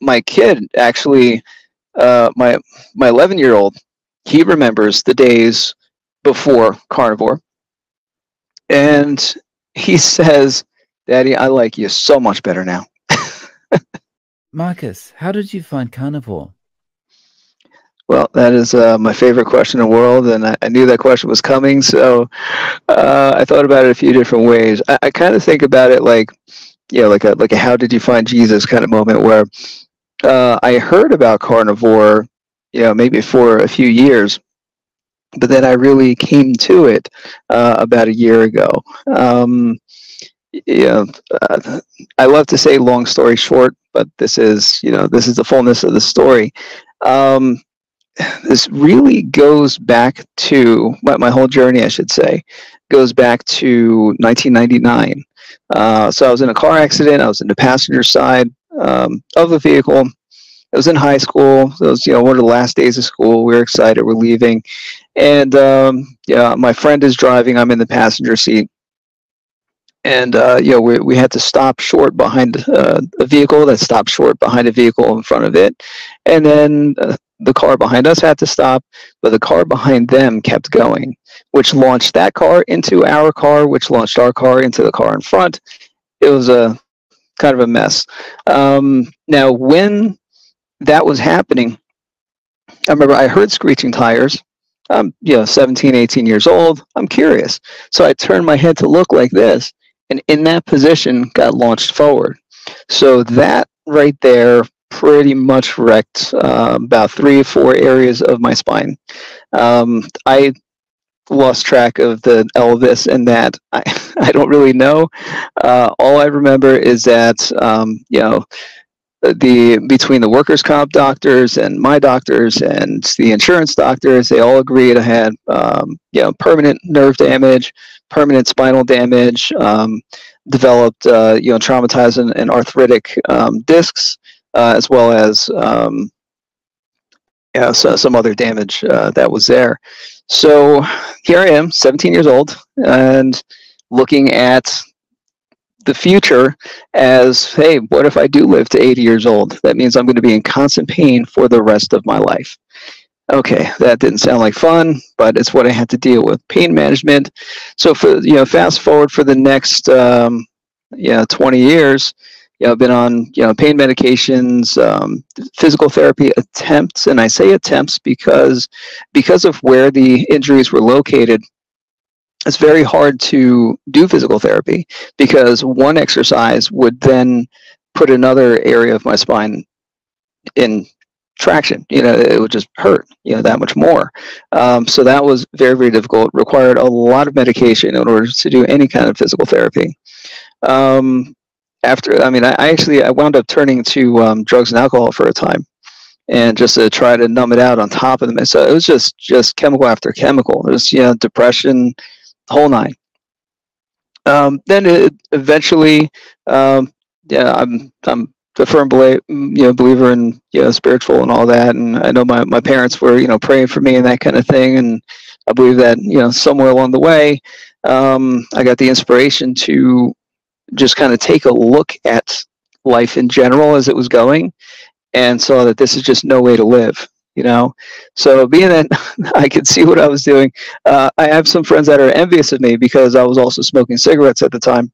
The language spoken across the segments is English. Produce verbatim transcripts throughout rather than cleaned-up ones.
my kid actually, uh, my my eleven-year-old, he remembers the days before carnivore, and he says, "Daddy, I like you so much better now." Marcus, how did you find carnivore? Well, that is uh, my favorite question in the world, and I, I knew that question was coming, so uh, I thought about it a few different ways. I, I kind of think about it like, yeah, like a like a "How did you find Jesus" kind of moment, where uh, I heard about carnivore, you know, maybe for a few years, but then I really came to it uh, about a year ago. Um, yeah, uh, I love to say long story short, but this is, you know, this is the fullness of the story. Um, this really goes back to my, my whole journey, I should say, goes back to nineteen ninety-nine. Uh, so I was in a car accident. I was in the passenger side um, of the vehicle. I was in high school. So it was, you know, one of the last days of school. We were excited. We're leaving, and um, yeah, my friend is driving. I'm in the passenger seat, and uh, you know, we we had to stop short behind uh, a vehicle that stopped short behind a vehicle in front of it, and then uh, the car behind us had to stop, but the car behind them kept going, which launched that car into our car, which launched our car into the car in front. It was a kind of a mess. Um, now when that was happening, I remember I heard screeching tires. I'm, you know, seventeen, eighteen years old. I'm curious. So I turned my head to look like this, and in that position got launched forward. So that right there pretty much wrecked uh, about three or four areas of my spine. Um, I lost track of the Elvis and that. I, I don't really know. Uh, all I remember is that, um, you know, The between the workers' comp doctors and my doctors and the insurance doctors, they all agreed I had um, you know, permanent nerve damage, permanent spinal damage, um, developed uh, you know, traumatized and, and arthritic um, discs, uh, as well as um, you know, so, some other damage uh, that was there. So here I am, seventeen years old, and looking at the future as, hey, what if I do live to eighty years old? That means I'm going to be in constant pain for the rest of my life. Okay, that didn't sound like fun, but it's what I had to deal with. Pain management. So for, you know, fast forward for the next um, you know, twenty years, you know, I've been on, you know, pain medications, um, physical therapy attempts, and I say attempts because because of where the injuries were located. It's very hard to do physical therapy because one exercise would then put another area of my spine in traction. You know, it would just hurt, you know, that much more. Um, so that was very, very difficult. Required a lot of medication in order to do any kind of physical therapy. Um, after, I mean, I, I actually, I wound up turning to um, drugs and alcohol for a time, and just to try to numb it out on top of them. And so it was just, just chemical after chemical. It was, you know, depression, whole nine. Um, then it eventually, um, yeah, I'm I'm a firm bela you know, believer in, you know, spiritual and all that, and I know my my parents were, you know, praying for me and that kind of thing, and I believe that, you know, somewhere along the way, um, I got the inspiration to just kind of take a look at life in general as it was going, and saw that this is just no way to live. You know, so being that I could see what I was doing, uh, I have some friends that are envious of me because I was also smoking cigarettes at the time.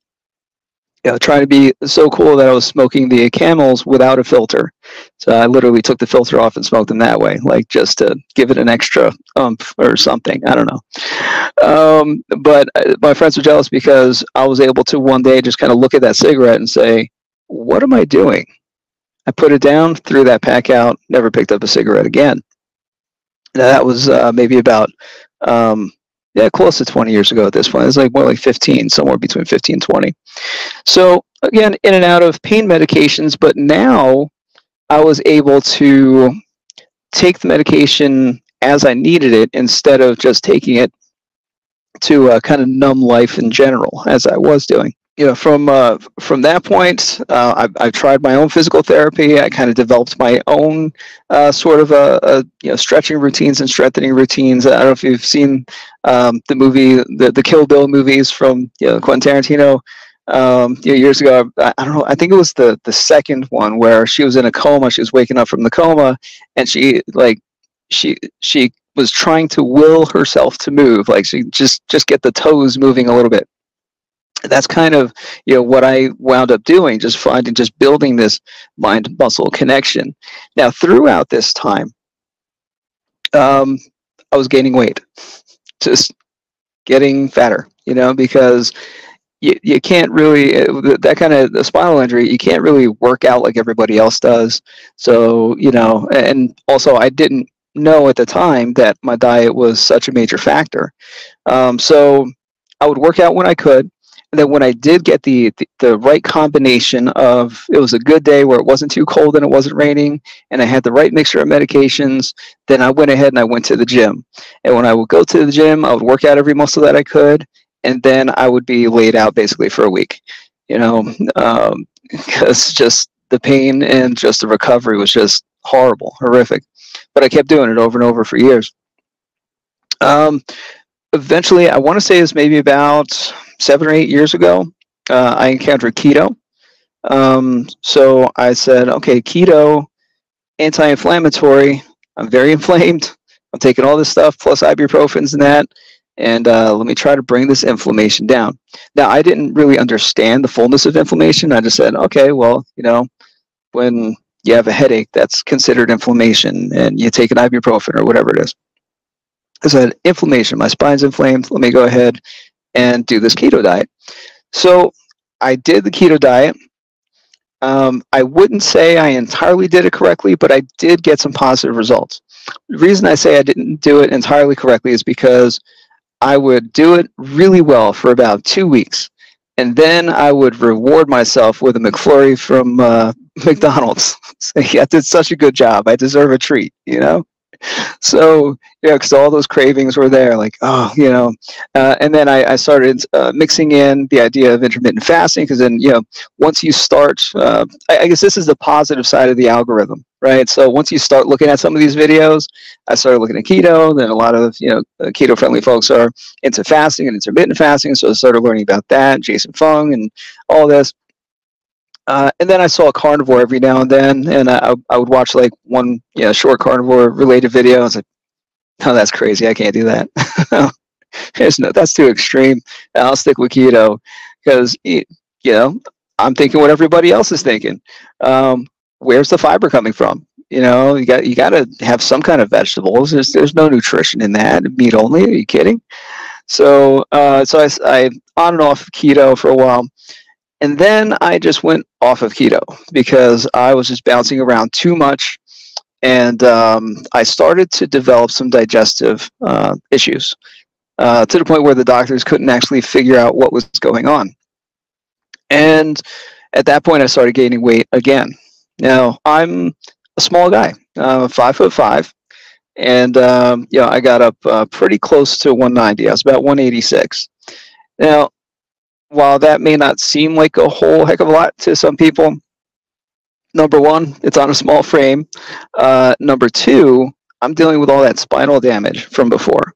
You know, trying to be so cool that I was smoking the Camels without a filter. So I literally took the filter off and smoked them that way, like just to give it an extra umph or something. I don't know. Um, but my friends were jealous because I was able to one day just kind of look at that cigarette and say, "What am I doing?" I put it down, threw that pack out, never picked up a cigarette again. Now that was uh, maybe about, um, yeah, close to twenty years ago at this point. It was like more like fifteen, somewhere between fifteen and twenty. So again, in and out of pain medications, but now I was able to take the medication as I needed it instead of just taking it to uh, kind of numb life in general, as I was doing. You know, from uh, from that point, uh, I, I tried my own physical therapy. I kind of developed my own uh, sort of a, a you know, stretching routines and strengthening routines. I don't know if you've seen um, the movie, the the Kill Bill movies from, you know, Quentin Tarantino. um, years ago. I, I don't know. I think it was the the second one where she was in a coma. She was waking up from the coma, and she like she she was trying to will herself to move. Like she just just get the toes moving a little bit. That's kind of, you know, what I wound up doing, just finding, just building this mind-muscle connection. Now, throughout this time, um, I was gaining weight, just getting fatter, you know, because you, you can't really, that kind of the spinal injury, you can't really work out like everybody else does. So, you know, and also I didn't know at the time that my diet was such a major factor. Um, so I would work out when I could. That when I did get the, the the right combination of, it was a good day where it wasn't too cold and it wasn't raining, and I had the right mixture of medications, then I went ahead and I went to the gym. And when I would go to the gym, I would work out every muscle that I could, and then I would be laid out basically for a week, you know, because um, just the pain and just the recovery was just horrible, horrific. But I kept doing it over and over for years. Um, eventually, I want to say it's maybe about seven or eight years ago, uh, I encountered keto. Um, so I said, okay, keto, anti-inflammatory. I'm very inflamed. I'm taking all this stuff, plus ibuprofens and that. And uh, let me try to bring this inflammation down. Now, I didn't really understand the fullness of inflammation. I just said, okay, well, you know, when you have a headache, that's considered inflammation, and you take an ibuprofen or whatever it is. I said, inflammation, my spine's inflamed. Let me go ahead and do this keto diet. So I did the keto diet. Um, I wouldn't say I entirely did it correctly, but I did get some positive results. The reason I say I didn't do it entirely correctly is because I would do it really well for about two weeks, and then I would reward myself with a McFlurry from uh, McDonald's. Say, I did such a good job. I deserve a treat, you know? So, yeah, because all those cravings were there, like, oh, you know, uh, and then I, I started uh, mixing in the idea of intermittent fasting, because then, you know, once you start, uh, I, I guess this is the positive side of the algorithm, right? So once you start looking at some of these videos, I started looking at keto, then a lot of, you know, keto-friendly folks are into fasting and intermittent fasting, so I started learning about that, Jason Fung and all this. Uh, and then I saw a carnivore every now and then, and I, I would watch like one you know, short carnivore-related video. I was like, "Oh, that's crazy! I can't do that. There's no, that's too extreme. I'll stick with keto because you know I'm thinking what everybody else is thinking. Um, where's the fiber coming from? You know, you got you got to have some kind of vegetables. There's there's no nutrition in that. Meat only. Are you kidding? So uh, so I, I on and off keto for a while. And then I just went off of keto because I was just bouncing around too much, and um, I started to develop some digestive uh, issues uh, to the point where the doctors couldn't actually figure out what was going on. And at that point, I started gaining weight again. Now, I'm a small guy, uh, five foot five, and um, you know, I got up uh, pretty close to one ninety. I was about one eighty-six. Now, while that may not seem like a whole heck of a lot to some people, number one, it's on a small frame. Uh, number two, I'm dealing with all that spinal damage from before.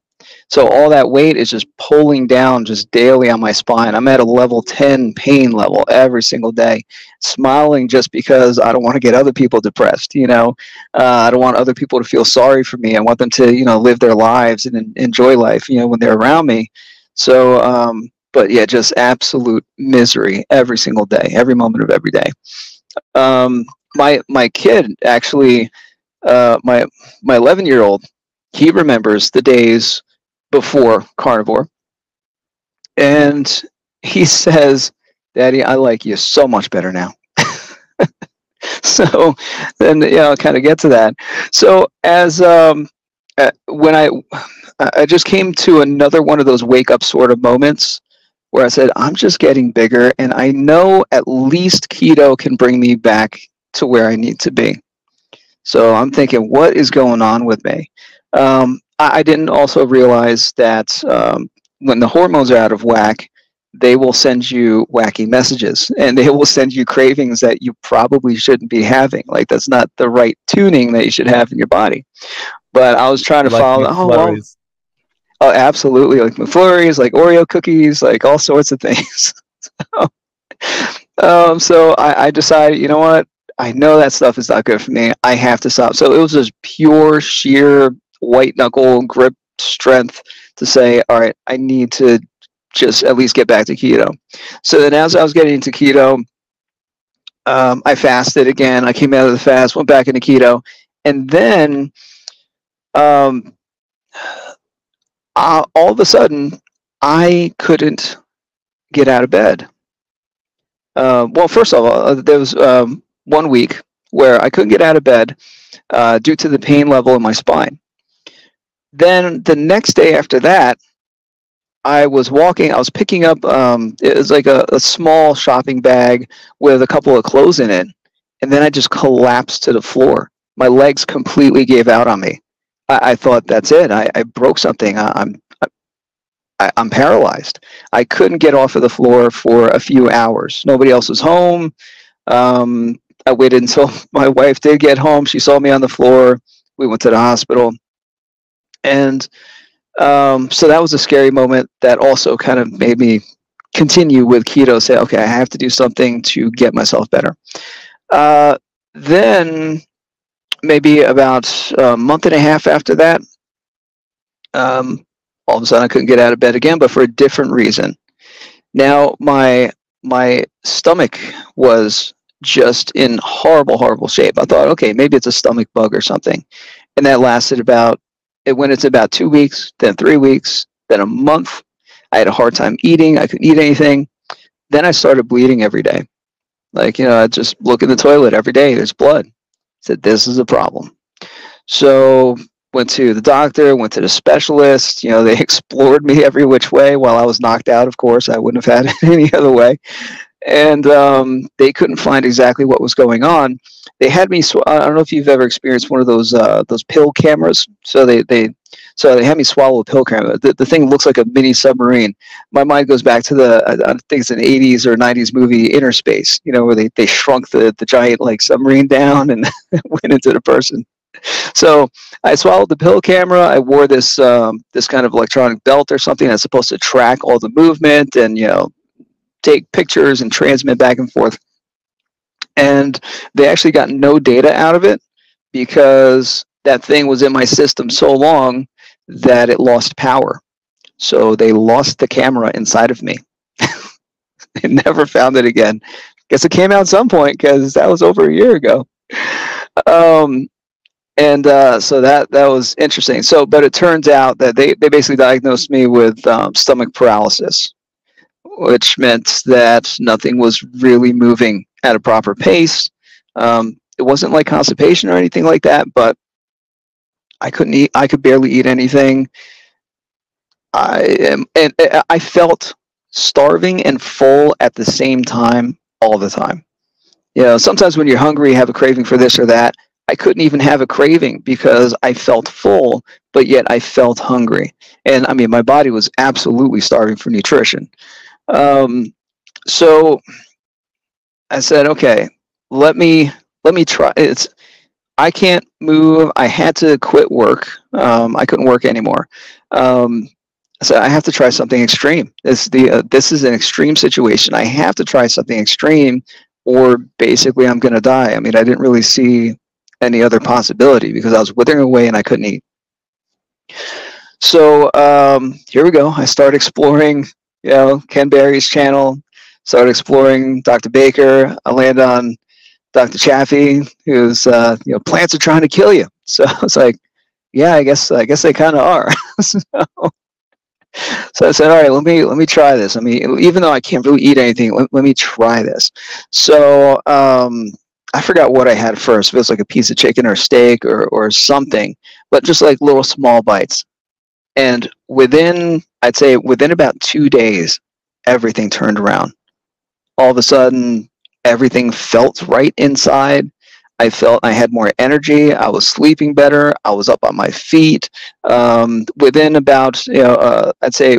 So all that weight is just pulling down just daily on my spine. I'm at a level ten pain level every single day, smiling just because I don't want to get other people depressed. You know, uh, I don't want other people to feel sorry for me. I want them to, you know, live their lives and en- enjoy life, you know, when they're around me. So, um, But yeah, just absolute misery every single day, every moment of every day. Um, my my kid actually, uh, my my eleven year old, he remembers the days before carnivore, and he says, "Daddy, I like you so much better now." So then, yeah, you know, I'll kind of get to that. So as um, when I I just came to another one of those wake up sort of moments, where I said, I'm just getting bigger, and I know at least keto can bring me back to where I need to be. So I'm thinking, what is going on with me? Um, I, I didn't also realize that um, when the hormones are out of whack, they will send you wacky messages, and they will send you cravings that you probably shouldn't be having. Like, that's not the right tuning that you should have in your body. But I was trying to like follow... Oh, well, Oh, absolutely, like McFlurries, like Oreo cookies, like all sorts of things. So, Um, so I, I decided, you know what? I know that stuff is not good for me. I have to stop. So it was just pure, sheer white knuckle grip strength to say, all right, I need to just at least get back to keto. So then as I was getting into keto, um, I fasted again. I came out of the fast, went back into keto. And then um, uh, all of a sudden, I couldn't get out of bed. Uh, well, first of all, there was um, one week where I couldn't get out of bed uh, due to the pain level in my spine. Then the next day after that, I was walking, I was picking up, um, it was like a, a small shopping bag with a couple of clothes in it. And then I just collapsed to the floor. My legs completely gave out on me. I, I thought, that's it. I, I broke something. I, I'm, I, I'm paralyzed. I couldn't get off of the floor for a few hours. Nobody else was home. Um, I waited until my wife did get home. She saw me on the floor. We went to the hospital. And um, so that was a scary moment that also kind of made me continue with keto, say, okay, I have to do something to get myself better. Uh, then maybe about a month and a half after that, um, all of a sudden I couldn't get out of bed again, but for a different reason. Now my, my stomach was just in horrible, horrible shape. I thought, okay, maybe it's a stomach bug or something. And that lasted about, it went into about two weeks, then three weeks, then a month. I had a hard time eating. I couldn't eat anything. Then I started bleeding every day. Like, you know, I just look in the toilet every day. There's blood. I said, this is a problem. So went to the doctor, went to the specialist. You know, they explored me every which way while I was knocked out, of course. I wouldn't have had it any other way. And um, they couldn't find exactly what was going on. They had me, sw I don't know if you've ever experienced one of those uh, those pill cameras. So they, they so they had me swallow a pill camera. The, the thing looks like a mini submarine. My mind goes back to the, I think it's an eighties or nineties movie, Inner Space, you know, where they, they shrunk the, the giant like submarine down and went into the person. So I swallowed the pill camera. I wore this, um, this kind of electronic belt or something that's supposed to track all the movement and, you know, take pictures and transmit back and forth. And they actually got no data out of it because that thing was in my system so long that it lost power. So they lost the camera inside of me. They never found it again. Guess it came out at some point because that was over a year ago. Um, and uh, so that, that was interesting. So, but it turns out that they, they basically diagnosed me with um, stomach paralysis, which meant that nothing was really moving at a proper pace. Um, it wasn't like constipation or anything like that, but I couldn't eat. I could barely eat anything. I am, and I felt starving and full at the same time all the time. You know, sometimes when you're hungry, you have a craving for this or that. I couldn't even have a craving because I felt full, but yet I felt hungry. And I mean, my body was absolutely starving for nutrition. Um, so I said, okay, let me, let me try. It's, I can't move. I had to quit work. Um, I couldn't work anymore. Um, so I have to try something extreme. This, the, uh, this is an extreme situation. I have to try something extreme or basically I'm going to die. I mean, I didn't really see any other possibility because I was withering away and I couldn't eat. So, um, here we go. I start exploring, you know, Ken Berry's channel, started exploring Doctor Baker. I land on Doctor Chaffee, who's, uh, you know, plants are trying to kill you. So I was like, yeah, I guess, I guess they kind of are. so, so I said, all right, let me, let me try this. I mean, even though I can't really eat anything, let, let me try this. So, um, I forgot what I had first. It was like a piece of chicken or steak or, or something, but just like little small bites. And within, I'd say within about two days, everything turned around. All of a sudden, everything felt right inside. I felt I had more energy. I was sleeping better. I was up on my feet. Um, within about, you know, uh, I'd say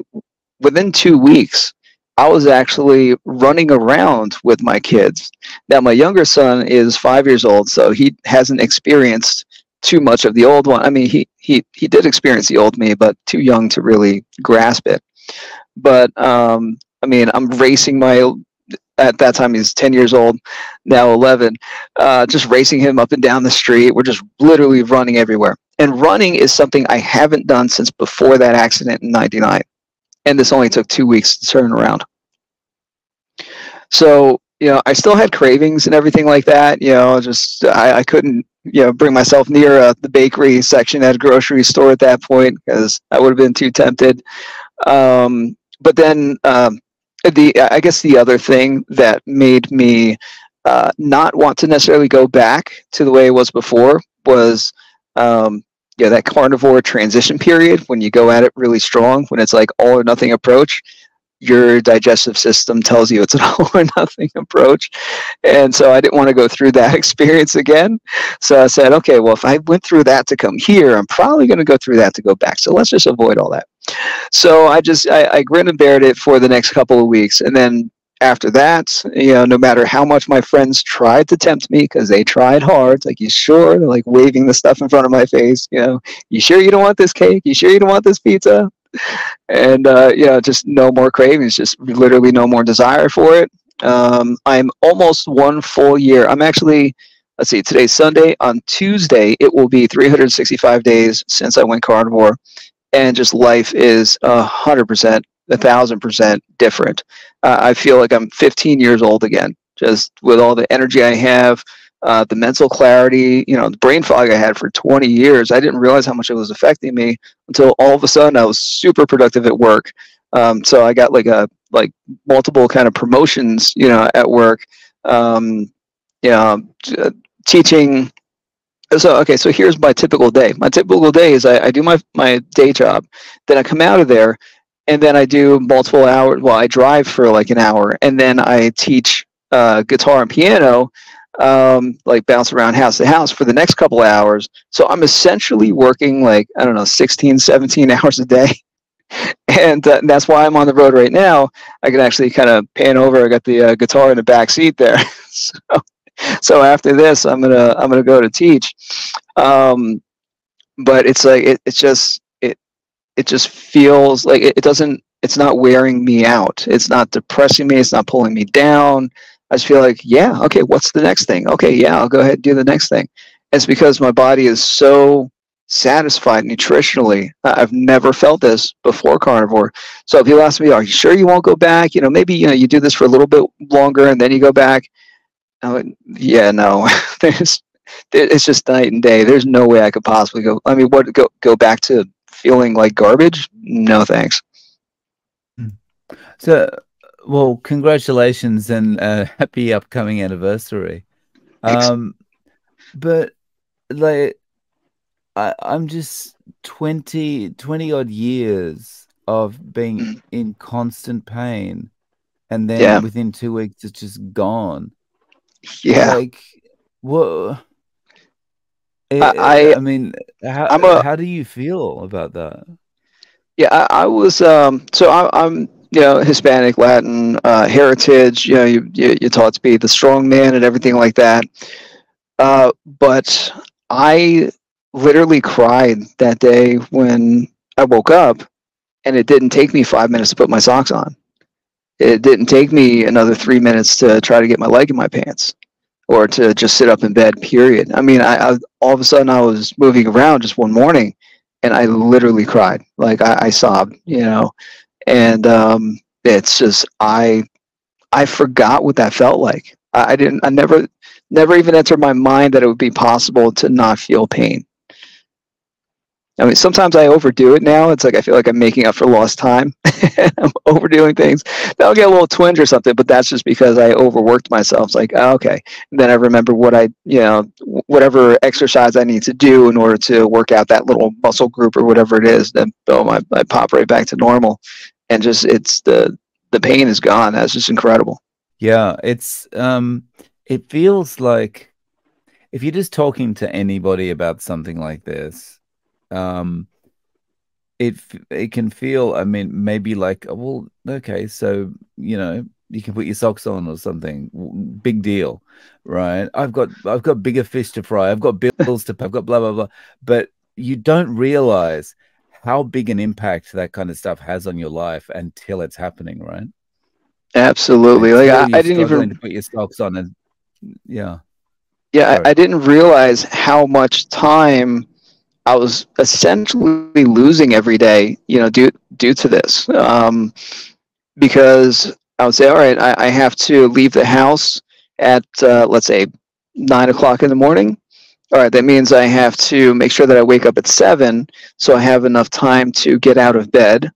within two weeks, I was actually running around with my kids. Now, my younger son is five years old, so he hasn't experienced too much of the old one. I mean, he, he, he did experience the old me, but too young to really grasp it. But, um, I mean, I'm racing my at that time he's ten years old, now eleven, uh, just racing him up and down the street. We're just literally running everywhere. And running is something I haven't done since before that accident in ninety-nine. And this only took two weeks to turn around. So, you know, I still had cravings and everything like that. You know, just I, I couldn't, you know, bring myself near uh, the bakery section at a grocery store at that point because I would have been too tempted. Um, but then um, the I guess the other thing that made me uh, not want to necessarily go back to the way it was before was um, you know, that carnivore transition period when you go at it really strong, when it's like all or nothing approach. Your digestive system tells you it's an all or nothing approach. And so I didn't want to go through that experience again. So I said, okay, well, if I went through that to come here, I'm probably going to go through that to go back. So let's just avoid all that. So I just, I, I grinned and bared it for the next couple of weeks. And then after that, you know, no matter how much my friends tried to tempt me, because they tried hard, it's like, you sure? They're like waving the stuff in front of my face. You know, you sure you don't want this cake? You sure you don't want this pizza? And, uh, you know, just no more cravings, just literally no more desire for it. Um, I'm almost one full year. I'm actually, let's see, today's Sunday. On Tuesday, it will be three hundred sixty-five days since I went carnivore. And just life is one hundred percent, one thousand percent different. Uh, I feel like I'm fifteen years old again, just with all the energy I have, uh, the mental clarity, you know, the brain fog I had for twenty years. I didn't realize how much it was affecting me until all of a sudden I was super productive at work. Um, so I got like a, like multiple kind of promotions, you know, at work, um, you know, uh, teaching. So, okay, so here's my typical day. My typical day is I, I do my, my day job, then I come out of there and then I do multiple hours. Well, I drive for like an hour and then I teach uh, guitar and piano, um like bounce around house to house for the next couple of hours. So I'm essentially working like, I don't know, sixteen, seventeen hours a day. And uh, that's why I'm on the road right now. I can actually kind of pan over. I got the uh, guitar in the back seat there. so, so after this, I'm going to, I'm going to go to teach. Um, but it's like, it, it's just, it, it just feels like it, it doesn't, it's not wearing me out. It's not depressing me. It's not pulling me down. I just feel like, yeah, okay, what's the next thing? Okay, yeah, I'll go ahead and do the next thing. It's because my body is so satisfied nutritionally. I've never felt this before carnivore. So if you ask me, are you sure you won't go back? You know, maybe, you know, you do this for a little bit longer and then you go back. I went, yeah, no, there's, it's just night and day. There's no way I could possibly go. I mean, what, go, go back to feeling like garbage? No, thanks. So, well, congratulations and uh, happy upcoming anniversary. Um, but like, I, I'm just twenty, twenty odd years of being mm. in constant pain. And then yeah. within two weeks, it's just gone. Yeah. Like, whoa. I, I, I mean, how, I'm a, how do you feel about that? Yeah, I, I was, um, so I, I'm, you know, Hispanic, Latin, uh, heritage, you know, you, you, you're taught to be the strong man and everything like that. Uh, but I literally cried that day when I woke up, and it didn't take me five minutes to put my socks on. It didn't take me another three minutes to try to get my leg in my pants or to just sit up in bed, period. I mean, I, I all of a sudden I was moving around just one morning and I literally cried. Like I, I sobbed, you know. And um, it's just I, I forgot what that felt like. I, I didn't. I never, never even entered my mind that it would be possible to not feel pain. I mean, sometimes I overdo it now. It's like I feel like I'm making up for lost time. I'm overdoing things. I'll get a little twinge or something, but that's just because I overworked myself. It's like, oh, okay, and then I remember what I, you know, whatever exercise I need to do in order to work out that little muscle group or whatever it is. Then boom, I, I pop right back to normal. And just it's the the pain is gone. That's just incredible. Yeah, it's um it feels like if you're just talking to anybody about something like this, um it it can feel, I mean, maybe like, oh, well, okay, so, you know, you can put your socks on or something, big deal, right? I've got I've got bigger fish to fry. I've got bills to pay. I've got blah blah blah. But you don't realize how big an impact that kind of stuff has on your life until it's happening, right? Absolutely. Like I, I didn't even to put your socks on, and yeah, yeah, I, I didn't realize how much time I was essentially losing every day, you know, due due to this. Um, because I would say, all right, I, I have to leave the house at uh, let's say nine o'clock in the morning. All right, that means I have to make sure that I wake up at seven, so I have enough time to get out of bed.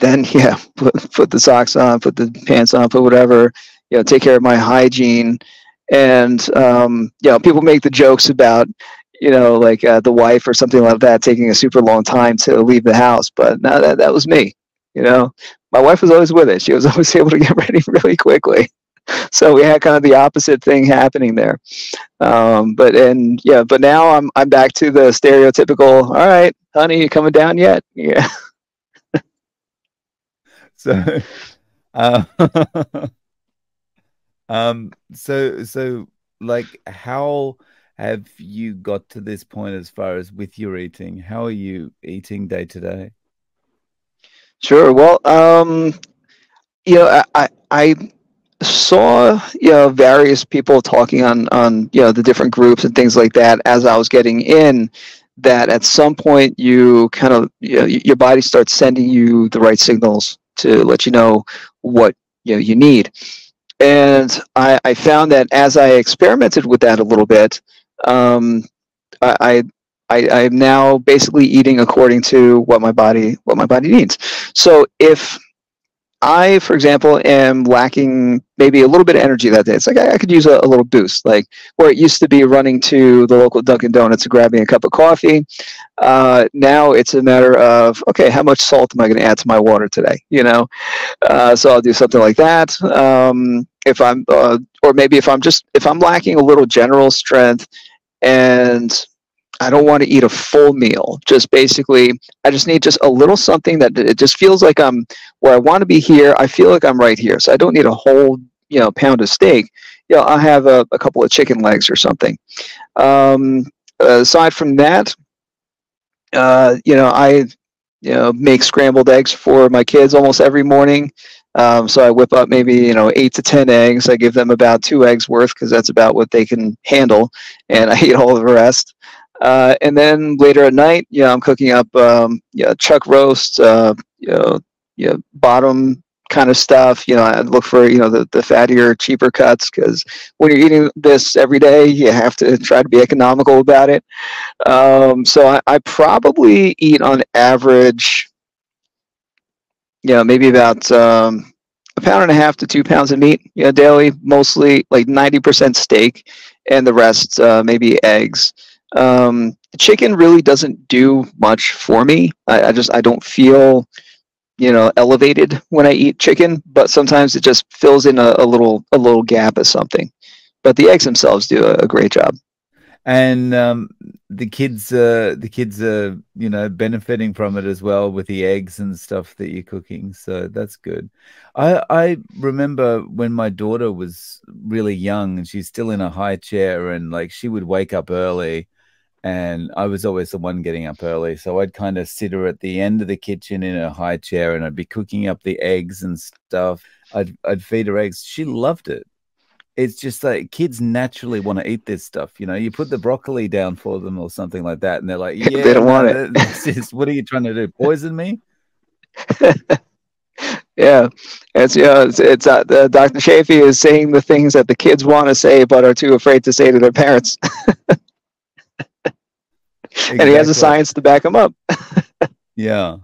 Then, yeah, put, put the socks on, put the pants on, put whatever, you know, take care of my hygiene. And, um, you know, people make the jokes about, you know, like uh, the wife or something like that taking a super long time to leave the house. But no, that, that was me, you know. My wife was always with it. She was always able to get ready really quickly. So we had kind of the opposite thing happening there. Um, but and yeah, but now I'm I'm back to the stereotypical, all right, honey, you coming down yet? Yeah. So, uh, um, so, so like, how have you got to this point as far as with your eating? How are you eating day to day? Sure. Well, um, you know, I, I, I saw, you know, various people talking on, on, you know, the different groups and things like that as I was getting in, that at some point you kind of, you know, your body starts sending you the right signals to let you know what you know you need. And I, I found that as I experimented with that a little bit, um, I, I, I am now basically eating according to what my body what my body needs. So if I, for example, am lacking maybe a little bit of energy that day, it's like I, I could use a, a little boost. Like where it used to be running to the local Dunkin' Donuts and grabbing a cup of coffee, uh, now it's a matter of, okay, how much salt am I going to add to my water today? You know, uh, so I'll do something like that. Um, if I'm, uh, or maybe if I'm just if I'm lacking a little general strength, and I don't want to eat a full meal. Just basically, I just need just a little something that it just feels like I'm where I want to be here. I feel like I'm right here. So I don't need a whole, you know, pound of steak. You know, I'll have a, a couple of chicken legs or something. Um, aside from that, uh, you know, I, you know, make scrambled eggs for my kids almost every morning. Um, so I whip up maybe, you know, eight to ten eggs. I give them about two eggs worth because that's about what they can handle. And I eat all the rest. Uh, and then later at night, you know, I'm cooking up, um, you know, chuck roast, uh, you know, you know, bottom kind of stuff. You know, I look for, you know, the, the fattier, cheaper cuts, because when you're eating this every day, you have to try to be economical about it. Um, so I, I probably eat on average, you know, maybe about um, a pound and a half to two pounds of meat, you know, daily, mostly like ninety percent steak and the rest, uh, maybe eggs. Um, chicken really doesn't do much for me. I, I just, I don't feel, you know, elevated when I eat chicken, but sometimes it just fills in a, a little, a little gap or something, but the eggs themselves do a, a great job. And, um, the kids, uh, the kids are, you know, benefiting from it as well with the eggs and stuff that you're cooking. So that's good. I, I remember when my daughter was really young and she's still in a high chair, and like, she would wake up early. And I was always the one getting up early. So I'd kind of sit her at the end of the kitchen in a high chair, and I'd be cooking up the eggs and stuff. I'd, I'd feed her eggs. She loved it. It's just like kids naturally want to eat this stuff. You know, you put the broccoli down for them or something like that, and they're like, yeah, they don't want it. This is, what are you trying to do? Poison me? Yeah. It's, you know, it's, it's uh, uh, Doctor Chaffee is saying the things that the kids want to say but are too afraid to say to their parents. Exactly. And he has the science to back him up. Yeah.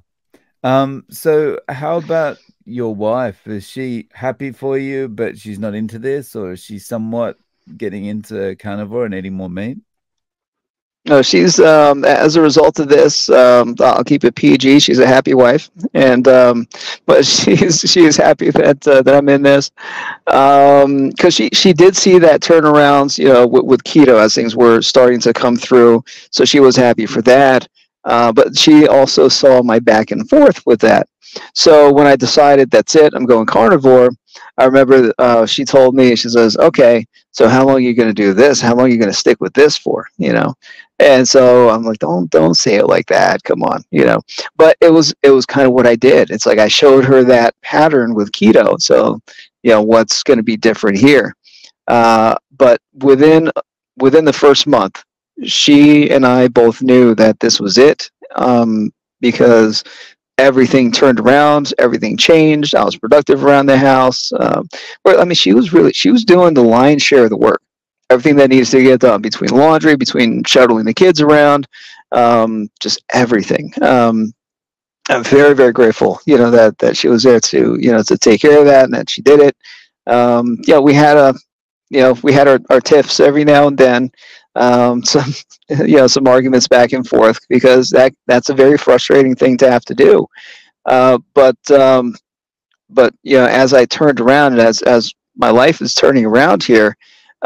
Um, so how about your wife? Is she happy for you, but she's not into this, or is she somewhat getting into carnivore and eating more meat? No, she's, um, as a result of this, um, I'll keep it P G. She's a happy wife. And, um, but she's, she is happy that, uh, that I'm in this. Um, cause she, she did see that turnarounds, you know, with, with keto as things were starting to come through. So she was happy for that. Uh, but she also saw my back and forth with that. So when I decided that's it, I'm going carnivore, I remember uh, she told me, she says, okay, so how long are you going to do this? How long are you going to stick with this for? You know? And so I'm like, don't, don't say it like that. Come on. You know, but it was, it was kind of what I did. It's like, I showed her that pattern with keto. So, you know, what's going to be different here? Uh, but within, within the first month, she and I both knew that this was it, um, because everything turned around, everything changed. I was productive around the house. Um, but, I mean, she was really, she was doing the lion's share of the work. Everything that needs to get done between laundry, between shuttling the kids around, um, just everything. Um, I'm very, very grateful, you know, that, that she was there to, you know, to take care of that and that she did it. Um, yeah, we had a, you know, we had our, our tiffs every now and then. Um, some, you know, some arguments back and forth, because that that's a very frustrating thing to have to do. Uh, but, um, but, you know, as I turned around and as, as my life is turning around here,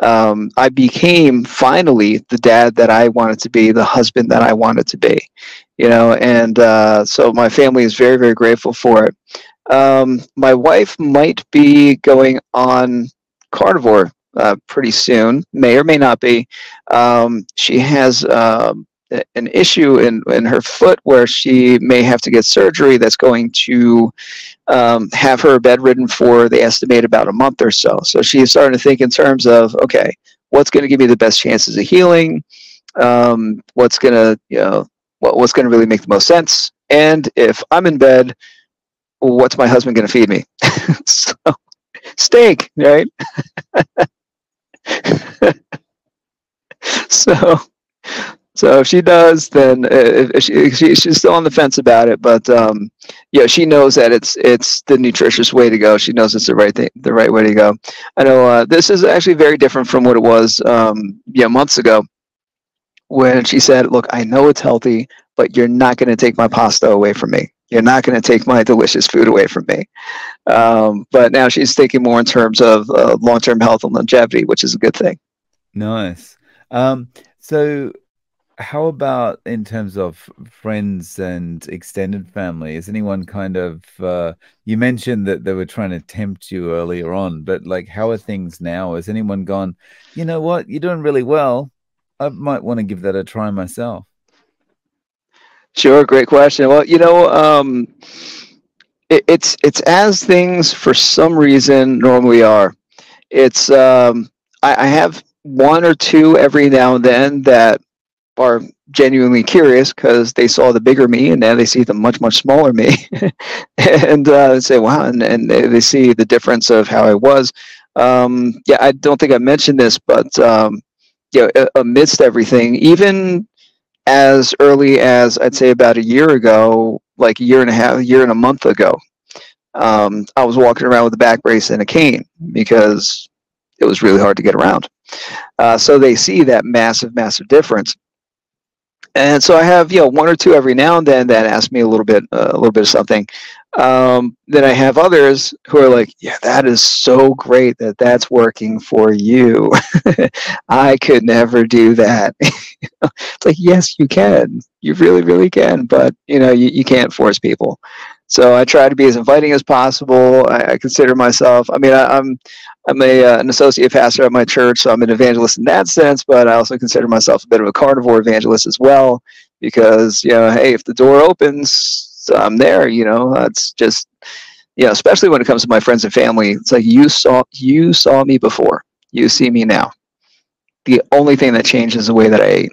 um, I became finally the dad that I wanted to be, the husband that I wanted to be, you know, and, uh, so my family is very, very grateful for it. Um, my wife might be going on carnivore Uh, pretty soon, may or may not be. Um, she has um, an issue in, in her foot where she may have to get surgery that's going to um, have her bedridden for, they estimate, about a month or so. So she's starting to think in terms of, okay, what's going to give me the best chances of healing? Um, what's going to, you know, what, what's going to really make the most sense? And if I'm in bed, what's my husband going to feed me? So, steak, right? so, so if she does, then if she, she, she's still on the fence about it, but, um, yeah, she knows that it's, it's the nutritious way to go. She knows it's the right thing, the right way to go. I know, uh, this is actually very different from what it was, um, yeah, months ago, when she said, look, I know it's healthy, but you're not going to take my pasta away from me. You're not going to take my delicious food away from me. Um, but now she's thinking more in terms of uh, long-term health and longevity, which is a good thing. Nice. Um, so how about in terms of friends and extended family? Is anyone kind of, uh, you mentioned that they were trying to tempt you earlier on, but like, how are things now? Has anyone gone, you know what, you're doing really well, I might want to give that a try myself? Sure. Great question. Well, you know, um, it, it's, it's as things for some reason normally are. It's, um, I, I have one or two every now and then that are genuinely curious because they saw the bigger me and now they see the much, much smaller me and, uh, say, wow. And, and they, they see the difference of how I was. Um, yeah, I don't think I mentioned this, but, um, you know, amidst everything, even as early as I'd say about a year ago, like a year and a half, a year and a month ago, um, I was walking around with a back brace and a cane because it was really hard to get around. Uh, so they see that massive, massive difference. And so I have, you know, one or two every now and then that ask me a little bit, uh, a little bit of something. Um, then I have others who are like, yeah, that is so great that that's working for you. I could never do that. It's like, yes, you can. You really, really can. But, you know, you, you can't force people. So I try to be as inviting as possible. I, I consider myself, I mean, I, I'm, I'm a, uh, an associate pastor at my church, so I'm an evangelist in that sense, but I also consider myself a bit of a carnivore evangelist as well, because, you know, hey, if the door opens, I'm there, you know, it's just, you know, especially when it comes to my friends and family, it's like, you saw, you saw me before, you see me now. The only thing that changes is the way that I ate.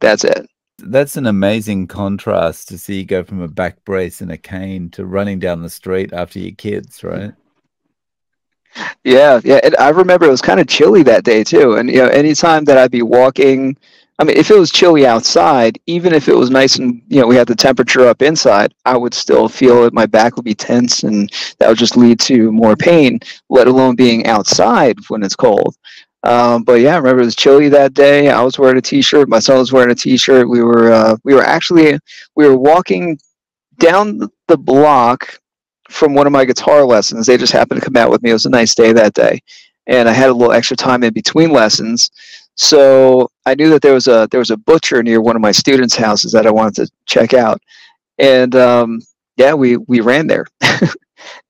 That's it. That's an amazing contrast to see you go from a back brace and a cane to running down the street after your kids, right? Yeah, yeah. And I remember it was kind of chilly that day too. And you know, anytime that I'd be walking, I mean, if it was chilly outside, even if it was nice and you know we had the temperature up inside, I would still feel it. My back would be tense, and that would just lead to more pain. Let alone being outside when it's cold. Um, but yeah, I remember it was chilly that day. I was wearing a t-shirt. My son was wearing a t-shirt. We were, uh, we were actually, we were walking down the block from one of my guitar lessons. They just happened to come out with me. It was a nice day that day. And I had a little extra time in between lessons. So I knew that there was a there was a butcher near one of my students' houses that I wanted to check out, and um, yeah, we we ran there,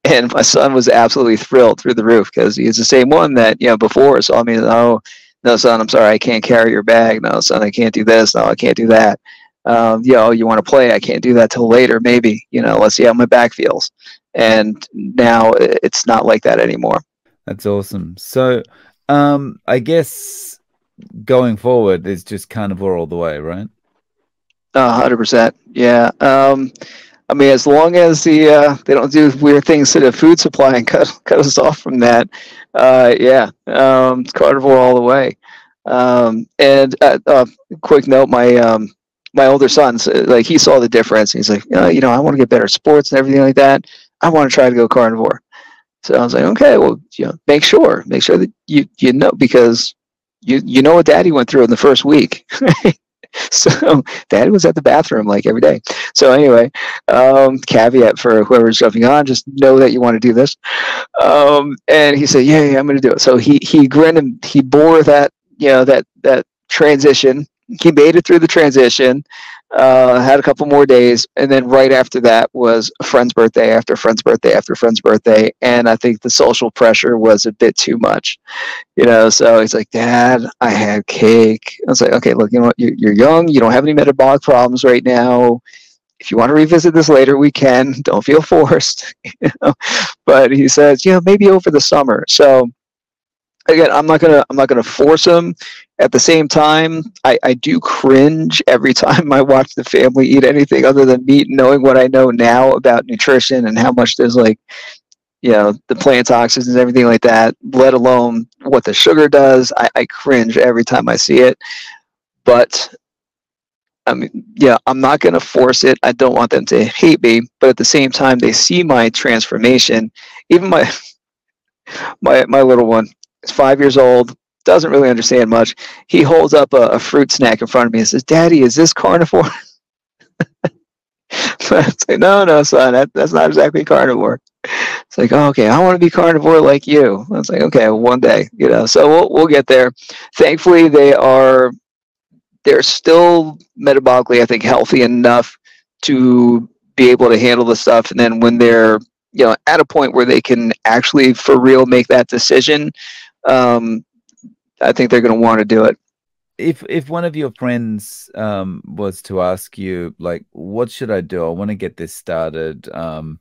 and my son was absolutely thrilled through the roof because he's the same one that you know before saw me. Oh, no, son, I'm sorry, I can't carry your bag. No, son, I can't do this. No, I can't do that. Um, you know, you want to play? I can't do that till later, maybe. You know, let's see how my back feels. And now it's not like that anymore. That's awesome. So, um, I guess. Going forward, it's just carnivore all the way, right? one hundred percent. Yeah. Um, I mean, as long as the uh, they don't do weird things to the food supply and cut cut us off from that, uh, yeah, um, carnivore all the way. Um, and uh, uh, quick note, my um, my older son's like he saw the difference. He's like, oh, you know, I want to get better sports and everything like that. I want to try to go carnivore. So I was like, okay, well, you know, make sure, make sure that you you know because. You, you know what Daddy went through in the first week. Right? So Daddy was at the bathroom like every day. So anyway, um, caveat for whoever's jumping on, just know that you want to do this. Um, and he said, yeah, yeah, I'm going to do it. So he, he grinned and he bore that, you know, that, that transition. He made it through the transition, uh, had a couple more days. And then right after that was a friend's birthday after friend's birthday after friend's birthday. And I think the social pressure was a bit too much, you know? So he's like, Dad, I had cake. I was like, okay, look, you know what? You're, you're young. You don't have any metabolic problems right now. If you want to revisit this later, we can. Don't feel forced. You know? But he says, you know, maybe over the summer. So again, I'm not gonna, I'm not gonna force him. At the same time, I, I do cringe every time I watch the family eat anything other than meat, knowing what I know now about nutrition and how much there's like, you know, the plant toxins and everything like that, let alone what the sugar does. I, I cringe every time I see it. But I mean, yeah, I'm not gonna force it. I don't want them to hate me, but at the same time, they see my transformation. Even my my my little one. Five years old, doesn't really understand much. He holds up a, a fruit snack in front of me and says, Daddy, is this carnivore? So I say, no, no, son, that, that's not exactly carnivore. It's like, oh, okay, I want to be carnivore like you. I was like, okay, one day, you know, so we'll, we'll get there. Thankfully, they are, they're still metabolically, I think, healthy enough to be able to handle the stuff. And then when they're, you know, at a point where they can actually for real make that decision, Um, I think they're going to want to do it. If if one of your friends um, was to ask you, like, what should I do? I want to get this started. Um,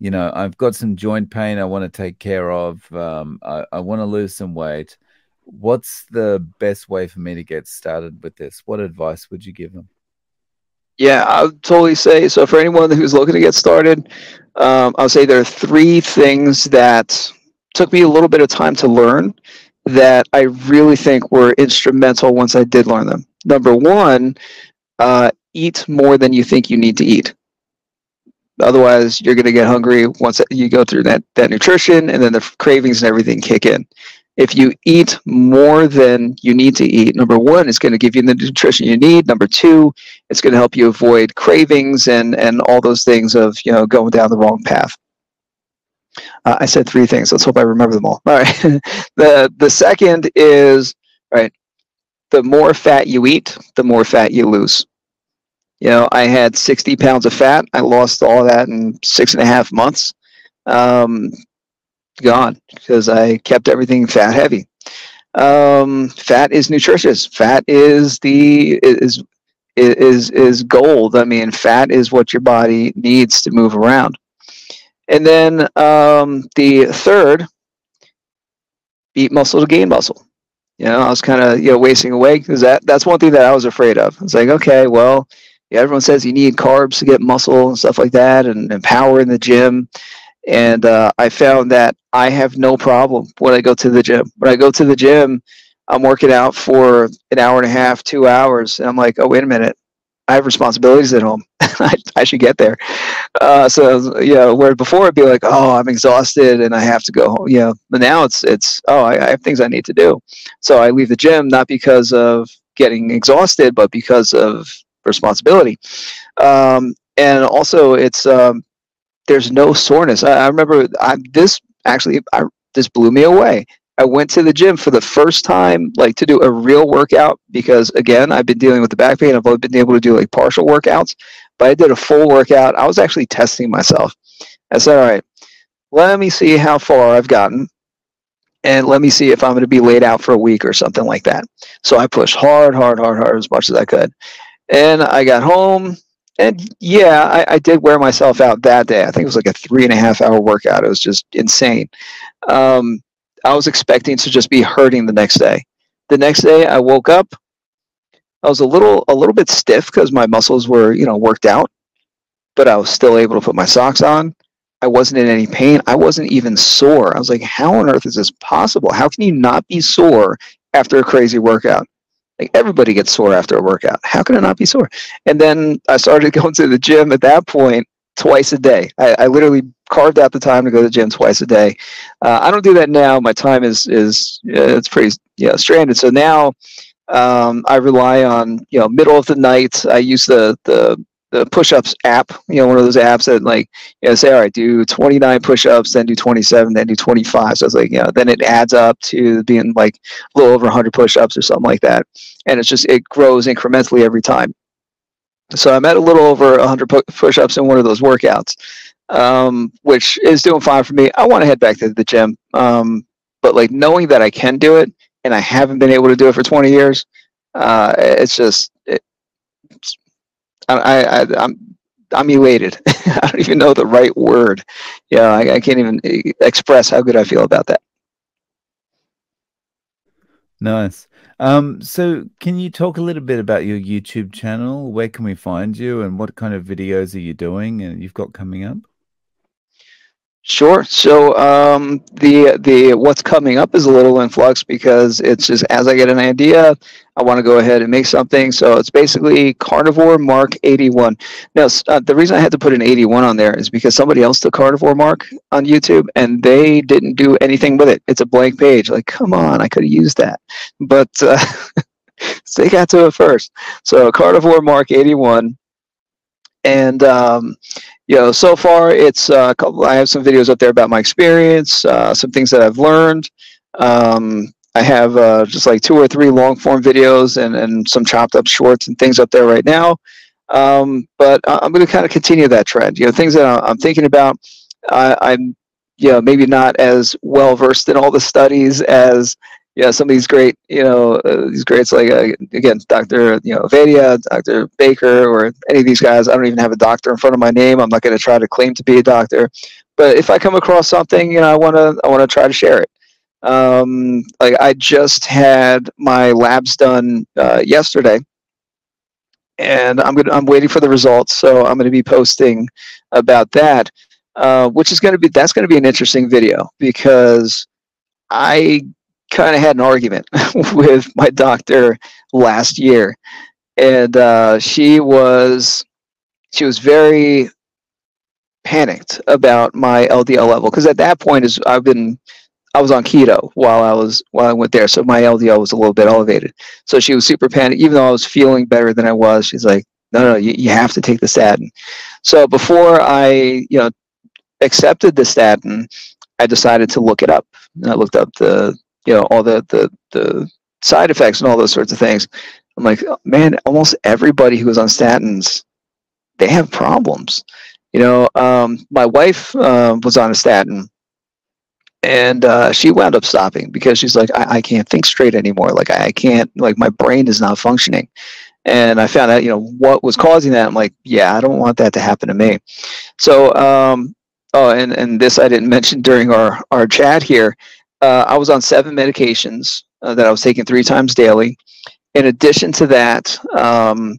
you know, I've got some joint pain I want to take care of. Um, I, I want to lose some weight. What's the best way for me to get started with this? What advice would you give them? Yeah, I would totally say, so for anyone who's looking to get started, um, I'll say there are three things that took me a little bit of time to learn that I really think were instrumental once I did learn them. Number one, uh, eat more than you think you need to eat. Otherwise, you're going to get hungry once you go through that, that nutrition, and then the cravings and everything kick in. If you eat more than you need to eat, number one, it's going to give you the nutrition you need. Number two, it's going to help you avoid cravings and, and all those things of, you know, going down the wrong path. Uh, I said three things. Let's hope I remember them all. All right. the The second is, right, the more fat you eat, the more fat you lose. You know, I had sixty pounds of fat. I lost all that in six and a half months. Um, gone because I kept everything fat heavy. Um, fat is nutritious. Fat is the is is is gold. I mean, fat is what your body needs to move around. And then um, the third, eat muscle to gain muscle. You know, I was kind of, you know, wasting away because that, that's one thing that I was afraid of. It's like, okay, well, yeah, everyone says you need carbs to get muscle and stuff like that and, and power in the gym. And uh, I found that I have no problem when I go to the gym. When I go to the gym, I'm working out for an hour and a half, two hours. And I'm like, oh, wait a minute. I have responsibilities at home. I, I should get there. Uh, so, you know, where before I'd be like, oh, I'm exhausted and I have to go home. You know, but now it's, it's oh, I, I have things I need to do. So I leave the gym, not because of getting exhausted, but because of responsibility. Um, and also it's, um, there's no soreness. I, I remember I, this actually, I, this blew me away. I went to the gym for the first time, like to do a real workout, because again, I've been dealing with the back pain. I've only been able to do like partial workouts, but I did a full workout. I was actually testing myself. I said, all right, let me see how far I've gotten. And let me see if I'm going to be laid out for a week or something like that. So I pushed hard, hard, hard, hard as much as I could. And I got home. And yeah, I, I did wear myself out that day. I think it was like a three and a half hour workout. It was just insane. Um, I was expecting to just be hurting the next day. The next day I woke up. I was a little, a little bit stiff because my muscles were, you know, worked out. But I was still able to put my socks on. I wasn't in any pain. I wasn't even sore. I was like, how on earth is this possible? How can you not be sore after a crazy workout? Like, everybody gets sore after a workout. How can I not be sore? And then I started going to the gym at that point twice a day. I, I literally carved out the time to go to the gym twice a day. Uh, I don't do that now. My time is, is uh, it's pretty yeah, stranded. So now um, I rely on, you know, middle of the night. I use the, the, the push-ups app, you know, one of those apps that, like, you know, say, all right, do twenty-nine push-ups, then do twenty-seven, then do twenty-five. So it's like, you know, then it adds up to being like a little over one hundred push-ups or something like that. And it's just, it grows incrementally every time. So I'm at a little over one hundred push-ups in one of those workouts, um, which is doing fine for me. I want to head back to the gym. Um, but like, knowing that I can do it and I haven't been able to do it for twenty years, uh, it's just, it, it's, I, I, I'm, I'm elated. I don't even know the right word. Yeah, I, I can't even express how good I feel about that. Nice. Um, so can you talk a little bit about your YouTube channel? Where can we find you, and what kind of videos are you doing and you've got coming up? Sure. So um, the the what's coming up is a little in flux, because it's just as I get an idea, I want to go ahead and make something. So it's basically Carnivore Marc eighty-one. Now, uh, the reason I had to put an eighty-one on there is because somebody else took Carnivore Marc on YouTube and they didn't do anything with it. It's a blank page. Like, come on, I could have used that. But uh, so they got to it first. So Carnivore Marc eighty-one. And, um, you know, so far it's uh, a couple, I have some videos up there about my experience, uh, some things that I've learned. Um, I have uh, just like two or three long form videos and, and some chopped up shorts and things up there right now. Um, but I'm going to kind of continue that trend. You know, things that I'm thinking about, I, I'm, you know, maybe not as well versed in all the studies as, yeah, some of these great, you know, uh, these greats like, uh, again, Doctor, you know, Vadia, Doctor Baker, or any of these guys. I don't even have a doctor in front of my name. I'm not going to try to claim to be a doctor. But if I come across something, you know, I want to I want to try to share it. Um, like, I just had my labs done uh, yesterday. And I'm, gonna, I'm waiting for the results. So I'm going to be posting about that, uh, which is going to be, that's going to be an interesting video, because I kind of had an argument with my doctor last year, and uh, she was she was very panicked about my L D L level, because at that point is I've been I was on keto while I was while I went there, so my L D L was a little bit elevated. So she was super panicked, even though I was feeling better than I was. She's like, no, no, you, you have to take the statin. So before I you know accepted the statin, I decided to look it up, and I looked up the you know, all the, the, the side effects and all those sorts of things. I'm like, man, almost everybody who is on statins, they have problems. You know, um, my wife uh, was on a statin, and uh, she wound up stopping because she's like, I, I can't think straight anymore. Like, I can't, like, my brain is not functioning. And I found out, you know, what was causing that. I'm like, yeah, I don't want that to happen to me. So, um, oh, and, and this I didn't mention during our, our chat here. Uh, I was on seven medications uh, that I was taking three times daily. In addition to that, um,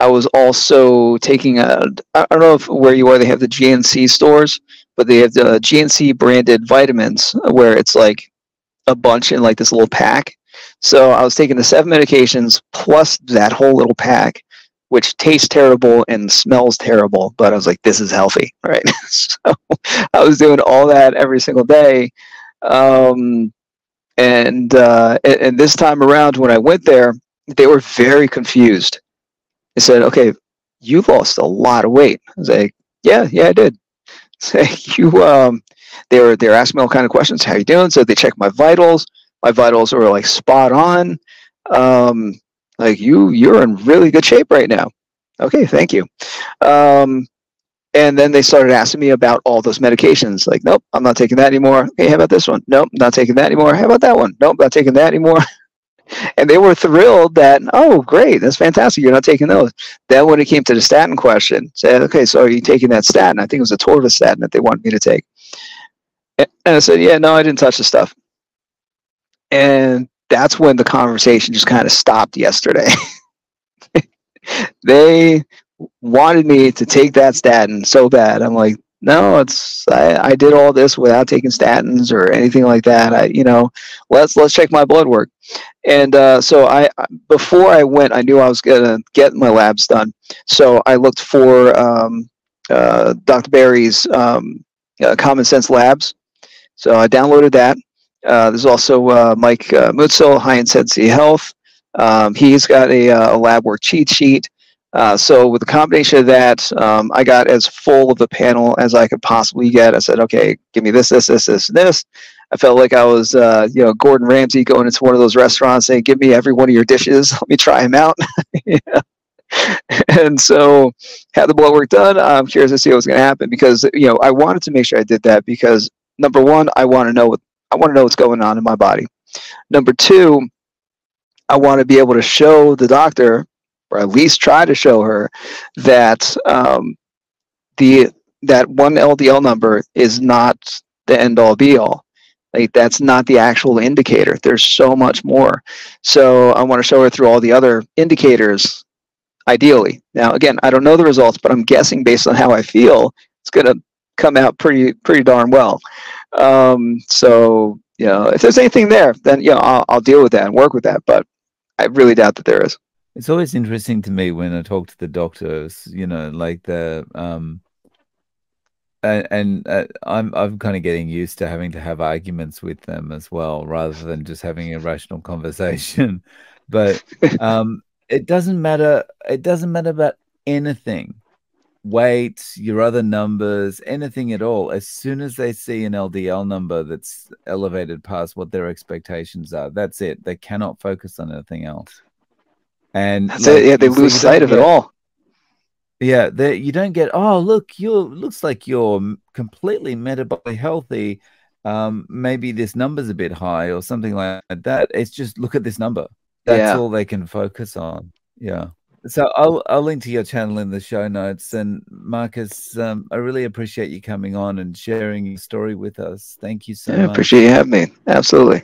I was also taking a, I don't know if where you are, they have the G N C stores, but they have the G N C branded vitamins where it's like a bunch in like this little pack. So I was taking the seven medications plus that whole little pack, which tastes terrible and smells terrible. But I was like, this is healthy, right? So I was doing all that every single day. Um, and, uh, and, and this time around when I went there, they were very confused. They said, okay, you lost a lot of weight. I was like, yeah, yeah, I did. Say, like, you, um, they were they're asking me all kind of questions. How you doing? So they checked my vitals. My vitals were like spot on. Um, like you, you're in really good shape right now. Okay, thank you. Um, and then they started asking me about all those medications. Like, nope, I'm not taking that anymore. Okay, how about this one? Nope, not taking that anymore. How about that one? Nope, not taking that anymore. And they were thrilled that, oh, great, that's fantastic. You're not taking those. Then when it came to the statin question, said, okay, so are you taking that statin? I think it was a torvastatin that they wanted me to take. And I said, yeah, no, I didn't touch the stuff. And that's when the conversation just kind of stopped yesterday. They wanted me to take that statin so bad. I'm like, no, it's I, I did all this without taking statins or anything like that. I, you know, let's let's check my blood work. And uh, so I before I went, I knew I was gonna get my labs done. So I looked for um, uh, Doctor Barry's um, uh, Common Sense Labs. So I downloaded that. Uh, there's also uh, Mike uh, Mutzel, High Intensity Health. Um, he's got a, uh, a lab work cheat sheet. Uh, so with the combination of that, um, I got as full of the panel as I could possibly get. I said, okay, give me this, this, this, this, and this. I felt like I was, uh, you know, Gordon Ramsay going into one of those restaurants saying, give me every one of your dishes. Let me try them out. Yeah. And so had the blood work done. I'm curious to see what was going to happen because, you know, I wanted to make sure I did that because, number one, I want to know what, I want to know what's going on in my body. Number two, I want to be able to show the doctor, or at least try to show her, that um, the that one L D L number is not the end-all be-all. Like, that's not the actual indicator. There's so much more. So I want to show her through all the other indicators, ideally. Now, again, I don't know the results, but I'm guessing based on how I feel, it's going to come out pretty pretty darn well. Um, so, you know, if there's anything there, then, you know, I'll, I'll deal with that and work with that. But I really doubt that there is. It's always interesting to me when I talk to the doctors, you know, like the, um, and, and uh, I'm, I'm kind of getting used to having to have arguments with them as well, rather than just having a rational conversation. But, um, it doesn't matter. It doesn't matter about anything, weight, your other numbers, anything at all. As soon as they see an L D L number that's elevated past what their expectations are, that's it. They cannot focus on anything else. And that's like, it. Yeah, they lose sight of it all. Yeah, they, you don't get, oh, look, you looks like you're completely metabolically healthy. Um, maybe this number's a bit high or something like that. It's just look at this number. That's yeah. all they can focus on. Yeah. So I'll I'll link to your channel in the show notes. And Marcus, um, I really appreciate you coming on and sharing your story with us. Thank you so yeah, much. I appreciate you having me. Absolutely.